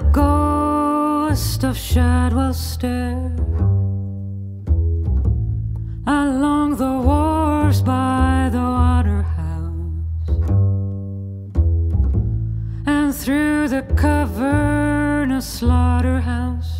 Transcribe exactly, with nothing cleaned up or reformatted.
the ghost of Shadwell Stair, along the wharves by the waterhouse, and through the cavernous slaughterhouse.